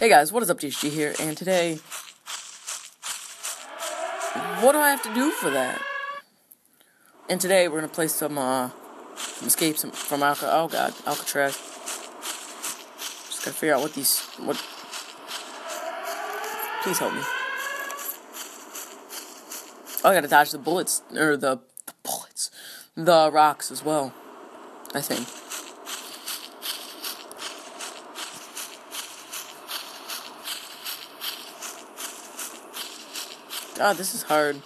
Hey guys, what is up, GHG here, and today, what do I have to do for that? And today we're gonna play some escapes from Alcatraz. Just gotta figure out what these, please help me. Oh, I gotta dodge the bullets, or the rocks as well, I think. God, this is hard.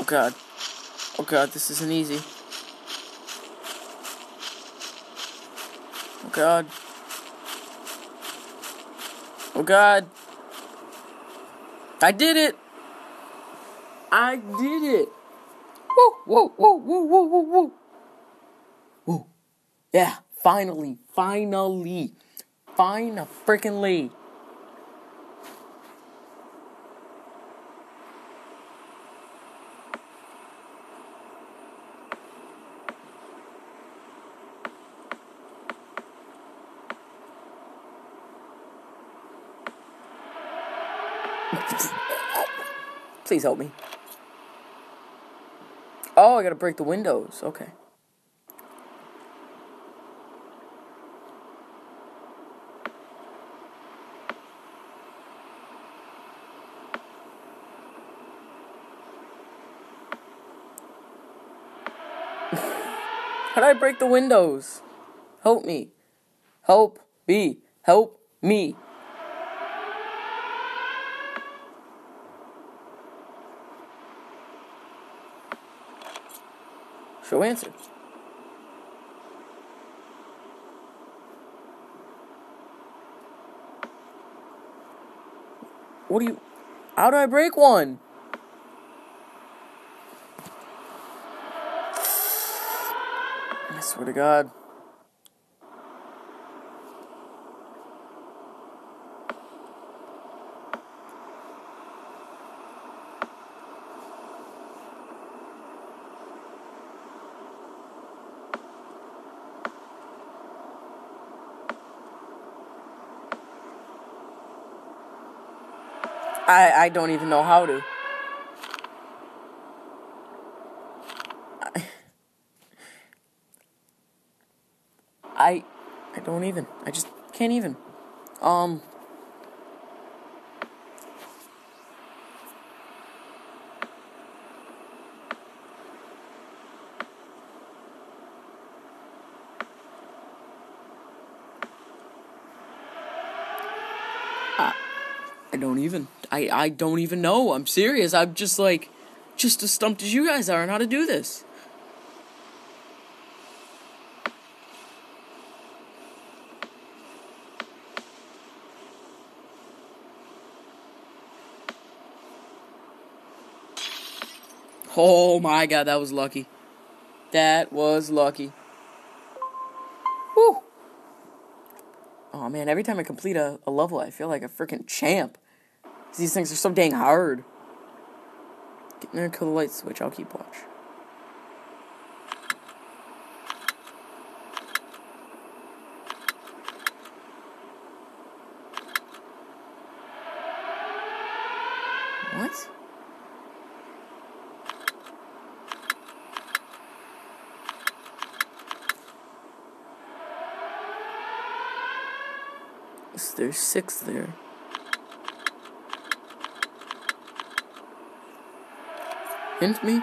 Oh God. Oh God, this isn't easy. Oh God. Oh God. I did it! I did it! Woo, woo, woo, woo, woo, woo, woo. Woo. Yeah, finally. Please help me. Oh, I gotta break the windows. Okay. How did I break the windows? Help me. Help me. Help me. Show answers. What do you... How do I break one? I swear to God. I don't even know how to. I don't even. I just can't even. I don't even. I don't even know. I'm serious. I'm just like, just as stumped as you guys are on how to do this. Oh my God, that was lucky. That was lucky. Woo! Oh man, every time I complete a level, I feel like a freaking champ. These things are so dang hard. Get in there and kill the light switch, I'll keep watch. What? There's six there. Hint me?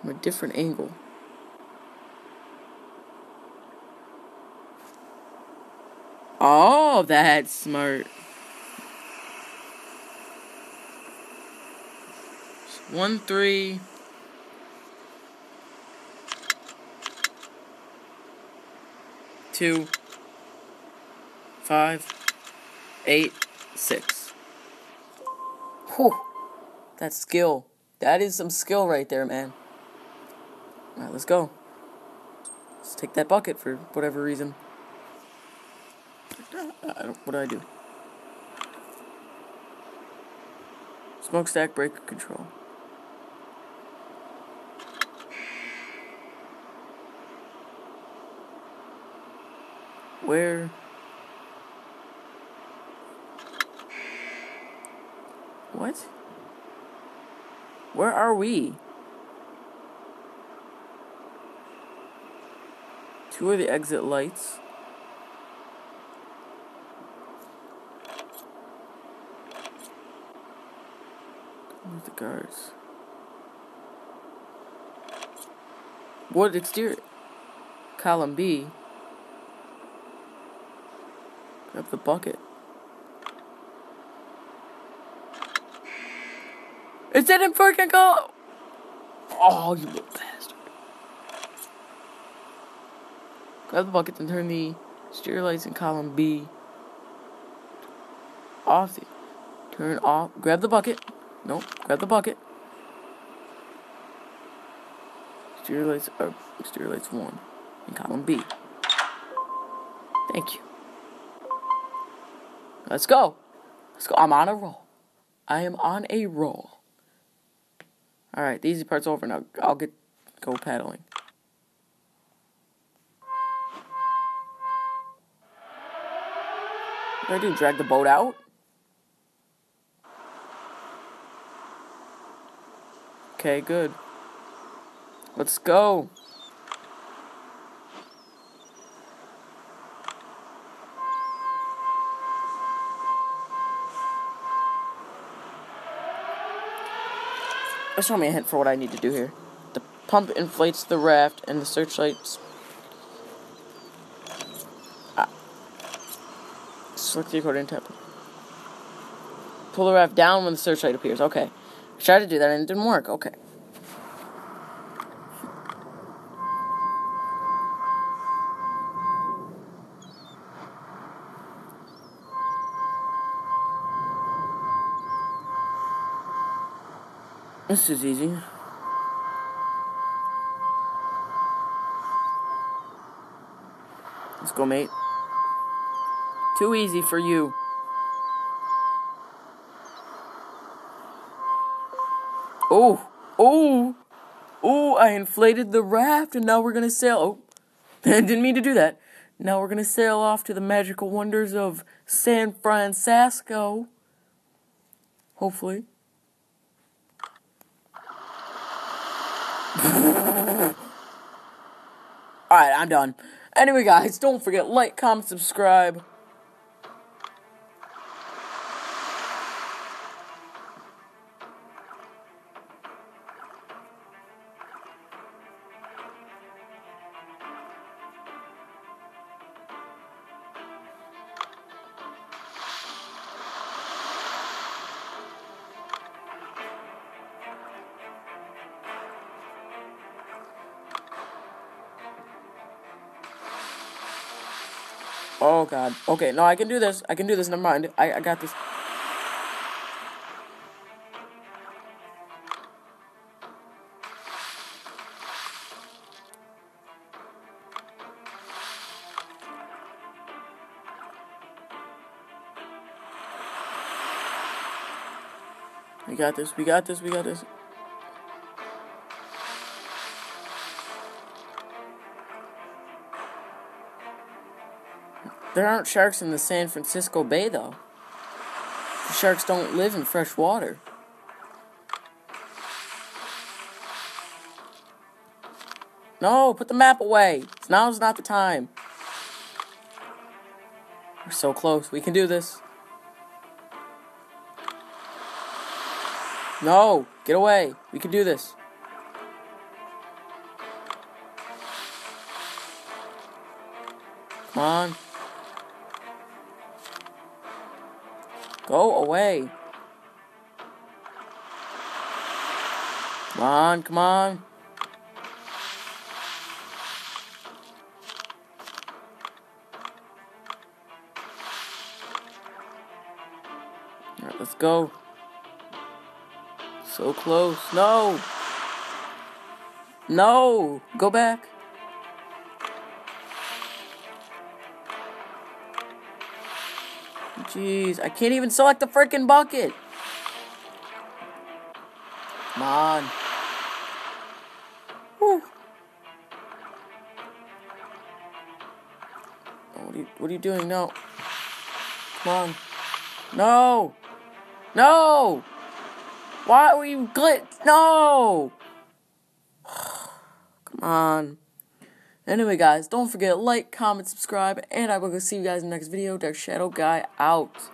From a different angle. Oh, that's smart. So 1, 3... Two, 5, 8, 6. Whew. That's skill. That is some skill right there, man. Alright, let's go. Let's take that bucket for whatever reason. What do I do? Smokestack breaker control. Where? What? Where are we? Two are the exit lights. Where's the guards? What exterior? Column B. Grab the bucket. It didn't freaking go! Oh, you little bastard. Grab the bucket and turn the exterior lights in column B off. Turn off. Grab the bucket. Nope. Grab the bucket. Exterior lights 1 in column B. Thank you. Let's go. Let's go. I'm on a roll. I am on a roll. Alright, the easy part's over now. I'll go paddling. What do I do? Drag the boat out? Okay, good. Let's go. Show me a hint for what I need to do here. The pump inflates the raft and the searchlights. Select the accordion tap. Pull the raft down when the searchlight appears. Okay. I tried to do that and it didn't work. Okay. This is easy. Let's go, mate. Too easy for you. Oh, oh, oh, I inflated the raft and now we're gonna sail. Oh, I didn't mean to do that. Now we're gonna sail off to the magical wonders of San Francisco. Hopefully. Alright, I'm done. Anyway, guys, don't forget, like, comment, subscribe. Oh, God. Okay, no, I can do this. I can do this. Never mind. I got this. We got this. We got this. We got this. There aren't sharks in the San Francisco Bay, though. The sharks don't live in fresh water. No, put the map away. Now's not the time. We're so close. We can do this. No, get away. We can do this. Come on. Go away. Come on, come on. Alright, let's go. So close. No! No! Go back. Jeez, I can't even select the freaking bucket. Come on. Woo. What are you doing? No. Come on. No. No. Why were you glitched? No. Come on. Anyway, guys, don't forget, like, comment, subscribe, and I will see you guys in the next video. Darkshadowguy out.